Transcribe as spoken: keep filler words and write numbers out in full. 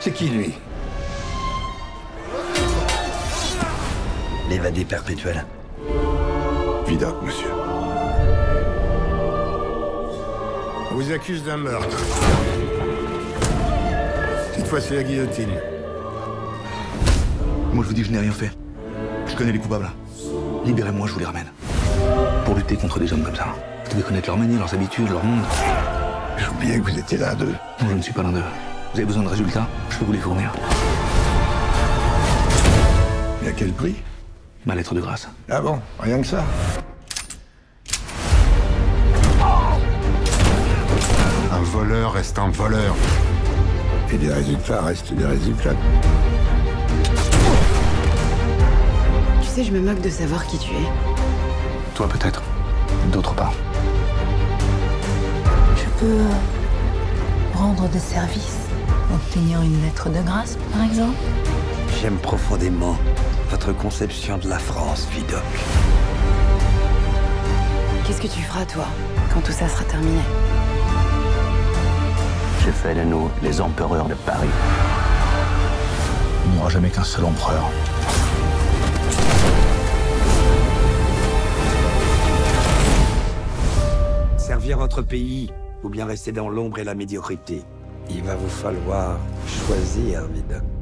C'est qui, lui? L'évadé perpétuel. Vidocq, monsieur. On vous accuse d'un meurtre. Cette fois, c'est la guillotine. Moi, je vous dis, je n'ai rien fait. Je connais les coupables. Libérez-moi, je vous les ramène. Pour lutter contre des hommes comme ça, vous devez connaître leur manière, leurs habitudes, leur monde. J'oubliais que vous étiez l'un d'eux. Non, je ne suis pas l'un d'eux. Vous avez besoin de résultats, je peux vous les fournir. Et à quel prix? Ma lettre de grâce. Ah bon? Rien que ça? Un voleur reste un voleur. Et des résultats restent des résultats. Tu sais, je me moque de savoir qui tu es. Toi peut-être, d'autres pas. Je peux rendre des services, obtenir une lettre de grâce, par exemple. J'aime profondément votre conception de la France, Vidocq. Qu'est-ce que tu feras, toi, quand tout ça sera terminé? J'ai fait de nous les empereurs de Paris. Il n'y aura jamais qu'un seul empereur. Servir votre pays, ou bien rester dans l'ombre et la médiocrité. Il va vous falloir choisir, Vidocq.